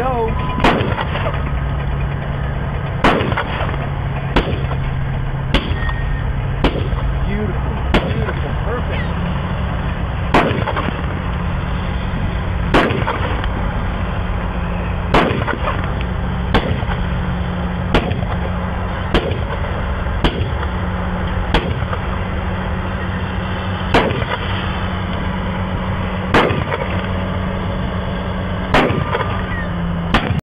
go.